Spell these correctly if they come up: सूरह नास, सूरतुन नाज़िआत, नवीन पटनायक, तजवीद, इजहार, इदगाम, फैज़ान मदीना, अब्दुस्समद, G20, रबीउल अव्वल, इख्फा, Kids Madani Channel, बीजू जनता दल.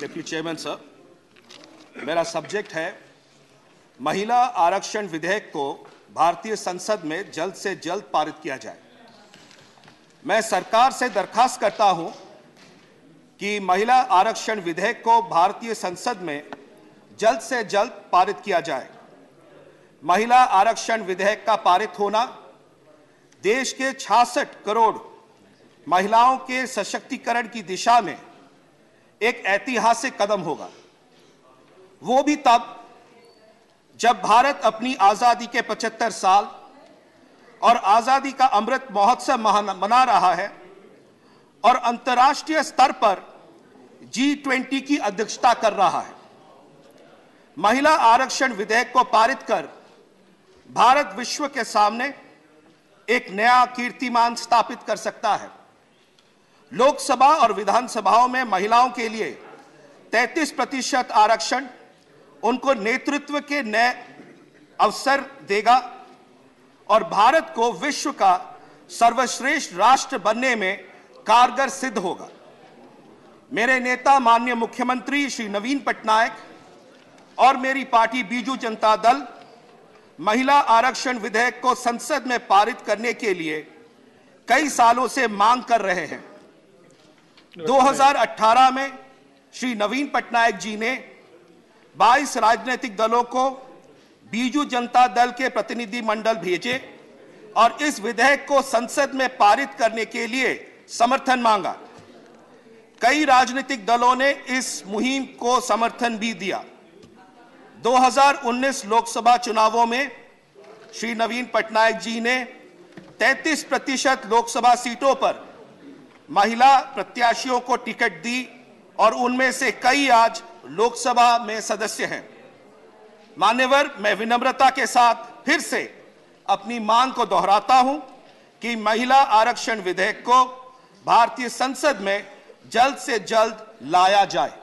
Deputy chairman sir, मेरा subject है महिला आरक्षण विधेयक को भारतीय संसद में जल्द से जल्द पारित किया जाए। मैं सरकार से दरखास्त करता हूं कि महिला आरक्षण विधेयक को भारतीय संसद में जल्द से जल्द पारित किया जाए। महिला आरक्षण विधेयक का पारित होना देश के 66 करोड़ महिलाओं के सशक्तिकरण की दिशा में एक ऐतिहासिक कदम होगा, वो भी तब जब भारत अपनी आज़ादी के 75 साल और आज़ादी का अमृत महोत्सव मना रहा है और अंतर्राष्ट्रीय स्तर पर G20 की अध्यक्षता कर रहा है। महिला आरक्षण विधेयक को पारित कर भारत विश्व के सामने एक नया कीर्तिमान स्थापित कर सकता है। लोकसभा और विधानसभाओं में महिलाओं के लिए 33% आरक्षण उनको नेतृत्व के नए अवसर देगा और भारत को विश्व का सर्वश्रेष्ठ राष्ट्र बनने में कारगर सिद्ध होगा। मेरे नेता माननीय मुख्यमंत्री श्री नवीन पटनायक और मेरी पार्टी बीजू जनता दल महिला आरक्षण विधेयक को संसद में पारित करने के लिए कई सालों से मांग कर रहे हैं। 2018 में श्री नवीन पटनायक जी ने 22 राजनीतिक दलों को बीजू जनता दल के प्रतिनिधि मंडल भेजे और इस विधेयक को संसद में पारित करने के लिए समर्थन मांगा। कई राजनीतिक दलों ने इस मुहिम को समर्थन भी दिया। 2019 लोकसभा चुनावों में श्री नवीन पटनायक जी ने 33% लोकसभा सीटों पर महिला प्रत्याशियों को टिकट दी और उनमें से कई आज लोकसभा में सदस्य हैं। मान्यवर, मैं विनम्रता के साथ फिर से अपनी मांग को दोहराता हूं कि महिला आरक्षण विधेयक को भारतीय संसद में जल्द से जल्द लाया जाए।